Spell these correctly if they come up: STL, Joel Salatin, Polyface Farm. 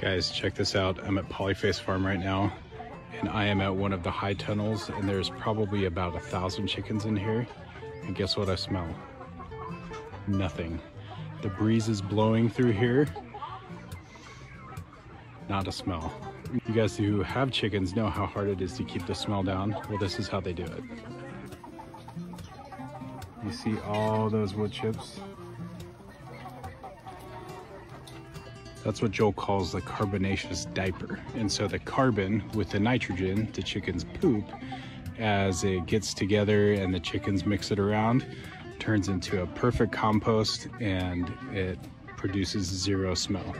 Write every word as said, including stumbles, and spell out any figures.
Guys, check this out. I'm at Polyface Farm right now, and I am at one of the high tunnels, and there's probably about a thousand chickens in here. And guess what I smell? Nothing. The breeze is blowing through here. Not a smell. You guys who have chickens know how hard it is to keep the smell down. Well, this is how they do it. You see all those wood chips? That's what Joel calls the carbonaceous diaper. And so the carbon with the nitrogen, the chickens poop, as it gets together and the chickens mix it around, turns into a perfect compost, and it produces zero smell.